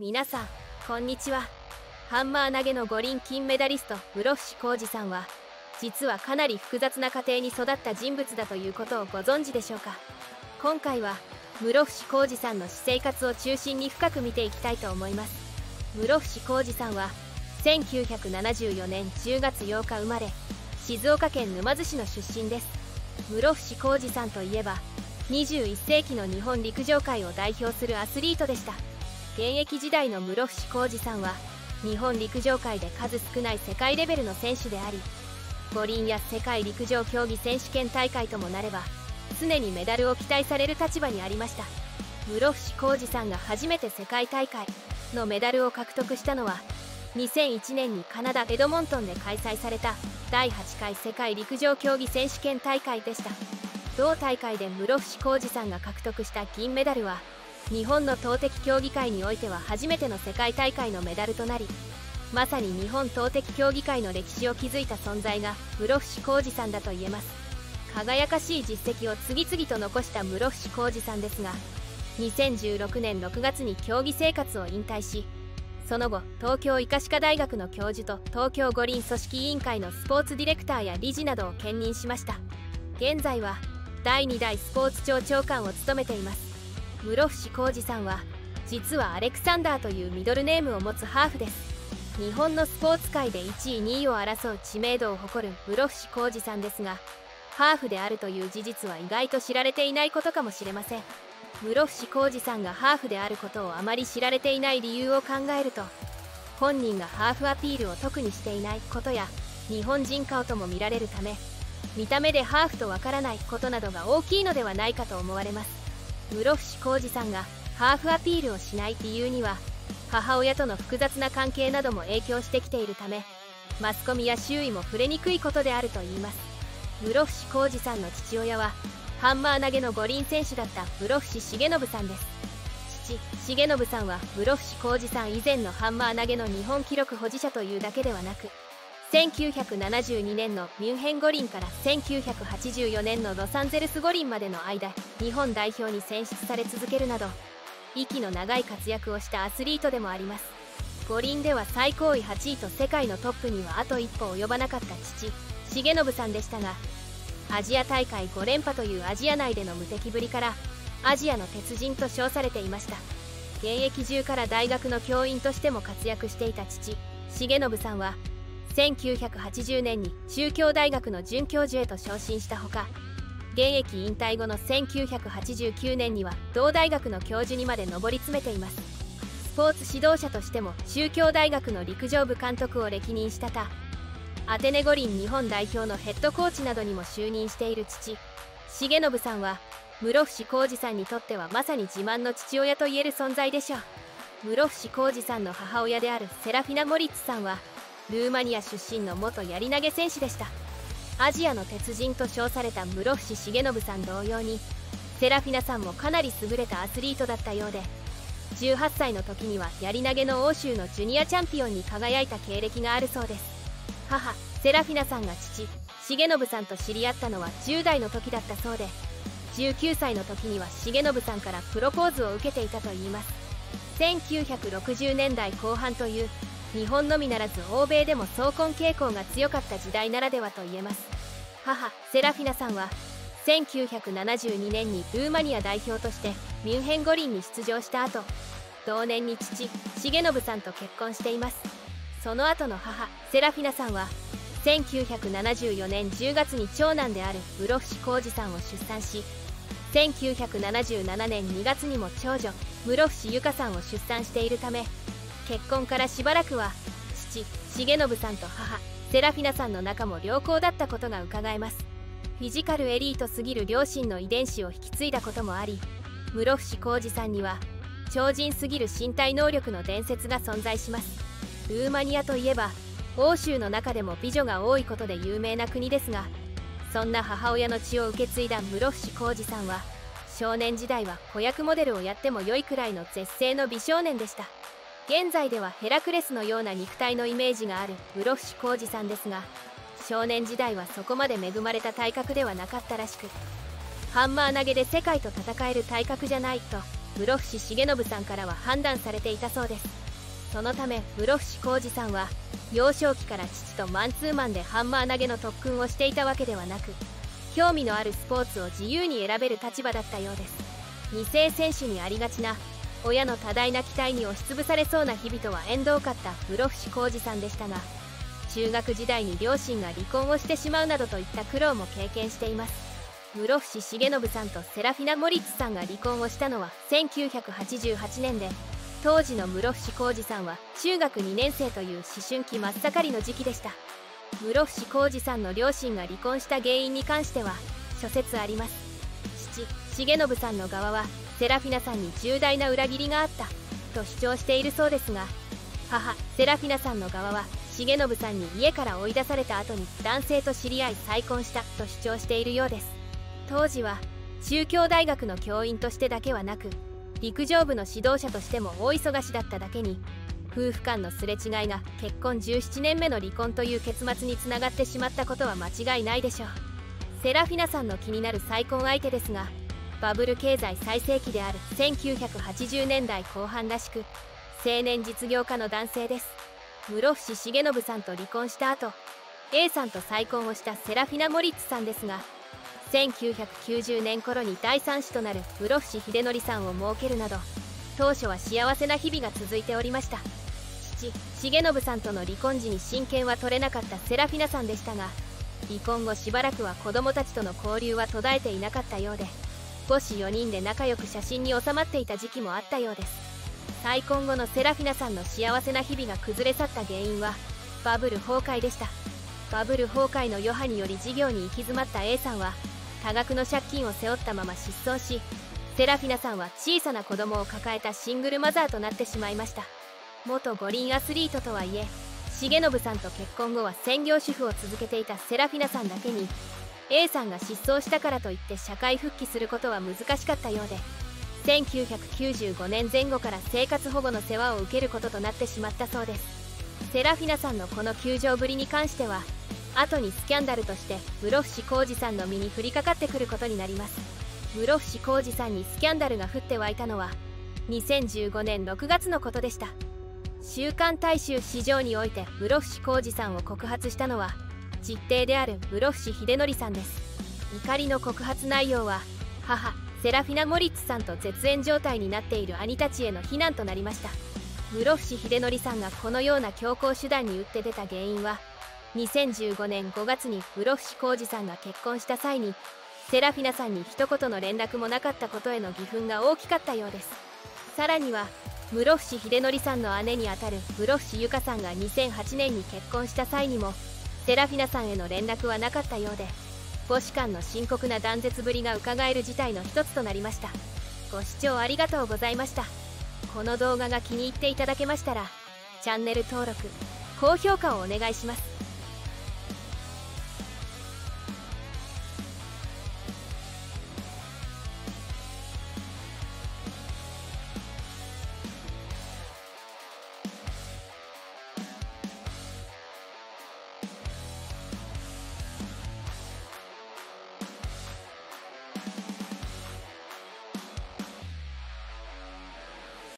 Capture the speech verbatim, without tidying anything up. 皆さんこんにちは。ハンマー投げの五輪金メダリスト室伏広治さんは実はかなり複雑な家庭に育った人物だということをご存知でしょうか。今回は室伏広治さんの私生活を中心に深く見ていきたいと思います。室伏広治さんはせんきゅうひゃくななじゅうよねんじゅうがつようか生まれ、静岡県沼津市の出身です。室伏広治さんといえばにじゅういっせいきの日本陸上界を代表するアスリートでした。現役時代の室伏広治さんは日本陸上界で数少ない世界レベルの選手であり、五輪や世界陸上競技選手権大会ともなれば常にメダルを期待される立場にありました。室伏広治さんが初めて世界大会のメダルを獲得したのはにせんいちねんにカナダ・エドモントンで開催されただいはちかい世界陸上競技選手権大会でした。同大会で室伏広治さんが獲得した銀メダルは日本の投擲競技界においては初めての世界大会のメダルとなり、まさに日本投擲競技界の歴史を築いた存在が室伏広治さんだと言えます。輝かしい実績を次々と残した室伏広治さんですが、にせんじゅうろくねんろくがつに競技生活を引退し、その後東京医科歯科大学の教授と東京五輪組織委員会のスポーツディレクターや理事などを兼任しました。現在はだいにだいスポーツ庁長官を務めています。室伏広治さんは実はアレクサンダーというミドルネームを持つハーフです。日本のスポーツ界でいちいにいを争う知名度を誇る室伏広治さんですが、ハーフであるという事実は意外と知られていないことかもしれません。室伏広治さんがハーフであることをあまり知られていない理由を考えると、本人がハーフアピールを特にしていないことや日本人顔とも見られるため、見た目でハーフとわからないことなどが大きいのではないかと思われます。室伏広治さんがハーフアピールをしない理由には、母親との複雑な関係なども影響してきているため、マスコミや周囲も触れにくいことであるといいます。室伏広治さんの父親はハンマー投げの五輪選手だった室伏重信さんです。父重信さんは室伏広治さん以前のハンマー投げの日本記録保持者というだけではなく、せんきゅうひゃくななじゅうにねんのミュンヘン五輪からせんきゅうひゃくはちじゅうよねんのロサンゼルス五輪までの間、日本代表に選出され続けるなど息の長い活躍をしたアスリートでもあります。五輪では最高位はちいと世界のトップにはあと一歩及ばなかった父重信さんでしたが、アジア大会ごれんぱというアジア内での無敵ぶりからアジアの鉄人と称されていました。現役中から大学の教員としても活躍していた父重信さんはせんきゅうひゃくはちじゅうねんに中京大学の准教授へと昇進したほか、現役引退後のせんきゅうひゃくはちじゅうきゅうねんには同大学の教授にまで上り詰めています。スポーツ指導者としても中京大学の陸上部監督を歴任した他、アテネ五輪日本代表のヘッドコーチなどにも就任している父重信さんは室伏広治さんにとってはまさに自慢の父親といえる存在でしょう。室伏広治さんの母親であるセラフィナ・モリッツさんはルーマニア出身の元やり投げ選手でした。アジアの鉄人と称された室伏重信さん同様に、セラフィナさんもかなり優れたアスリートだったようで、じゅうはっさいの時にはやり投げの欧州のジュニアチャンピオンに輝いた経歴があるそうです。母セラフィナさんが父重信さんと知り合ったのはじゅうだいの時だったそうで、じゅうきゅうさいの時には重信さんからプロポーズを受けていたといいます。せんきゅうひゃくろくじゅうねんだいこう半という日本のみならず欧米でも早婚傾向が強かった時代ならではといえます。母セラフィナさんはせんきゅうひゃくななじゅうにねんにルーマニア代表としてミュンヘン五輪に出場した後、同年に父重信さんと結婚しています。その後の母セラフィナさんはせんきゅうひゃくななじゅうよねんじゅうがつに長男である室伏広治さんを出産し、せんきゅうひゃくななじゅうななねんにがつにも長女室伏由香さんを出産しているため、結婚からしばらくは父重信さんと母セラフィナさんの仲も良好だったことがうかがえます。フィジカルエリートすぎる両親の遺伝子を引き継いだこともあり、室伏広治さんには超人すぎる身体能力の伝説が存在します。ルーマニアといえば欧州の中でも美女が多いことで有名な国ですが、そんな母親の血を受け継いだ室伏広治さんは少年時代は子役モデルをやっても良いくらいの絶世の美少年でした。現在ではヘラクレスのような肉体のイメージがある室伏広治さんですが、少年時代はそこまで恵まれた体格ではなかったらしく、ハンマー投げで世界と戦える体格じゃないと室伏重信さんからは判断されていたそうです。そのため室伏広治さんは幼少期から父とマンツーマンでハンマー投げの特訓をしていたわけではなく、興味のあるスポーツを自由に選べる立場だったようです。二世選手にありがちな親の多大な期待に押しつぶされそうな日々とは縁遠かった室伏広治さんでしたが、中学時代に両親が離婚をしてしまうなどといった苦労も経験しています。室伏重信さんとセラフィナ・モリッツさんが離婚をしたのはせんきゅうひゃくはちじゅうはちねんで、当時の室伏広治さんは中学にねんせいという思春期真っ盛りの時期でした。室伏広治さんの両親が離婚した原因に関しては諸説あります。父重信さんの側はセラフィナさんに重大な裏切りがあったと主張しているそうですが、母セラフィナさんの側は重信さんに家から追い出された後に男性と知り合い再婚したと主張しているようです。当時は中京大学の教員としてだけはなく、陸上部の指導者としても大忙しだっただけに、夫婦間のすれ違いが結婚じゅうななねんめの離婚という結末につながってしまったことは間違いないでしょう。セラフィナさんの気になる再婚相手ですが、バブル経済最盛期であるせんきゅうひゃくはちじゅうねんだいこうはんらしく、青年実業家の男性です。室伏重信さんと離婚した後、 A さんと再婚をしたセラフィナ・モリッツさんですが、せんきゅうひゃくきゅうじゅうねん頃にだいさん子となる室伏秀則さんを設けるなど、当初は幸せな日々が続いておりました。父重信さんとの離婚時に親権は取れなかったセラフィナさんでしたが、離婚後しばらくは子供たちとの交流は途絶えていなかったようで、母子よにんで仲良く写真に収まっていた時期もあったようです。再婚後のセラフィナさんの幸せな日々が崩れ去った原因はバブル崩壊でした。バブル崩壊の余波により事業に行き詰まった A さんは多額の借金を背負ったまま失踪し、セラフィナさんは小さな子供を抱えたシングルマザーとなってしまいました。元五輪アスリートとはいえ、重信さんと結婚後は専業主婦を続けていたセラフィナさんだけに、 A さんが失踪したからといって社会復帰することは難しかったようで、せんきゅうひゃくきゅうじゅうごねんぜんごから生活保護の世話を受けることとなってしまったそうです。セラフィナさんのこの窮状ぶりに関しては、後にスキャンダルとして室伏広治さんの身に降りかかってくることになります。室伏広治さんにスキャンダルが降って湧いたのはにせんじゅうごねんろくがつのことでした。週刊大衆市場において室伏広治さんを告発したのは実弟である室伏秀則さんです。怒りの告発内容は、母セラフィナ・モリッツさんと絶縁状態になっている兄たちへの非難となりました。室伏秀則さんがこのような強硬手段に打って出た原因は、にせんじゅうごねんごがつに室伏広治さんが結婚した際にセラフィナさんに一言の連絡もなかったことへの義憤が大きかったようです。さらには室伏秀則さんの姉にあたる室伏由香さんがにせんはちねんに結婚した際にもセラフィナさんへの連絡はなかったようで、母子間の深刻な断絶ぶりがうかがえる事態の一つとなりました。ご視聴ありがとうございました。この動画が気に入っていただけましたら、チャンネル登録、高評価をお願いします。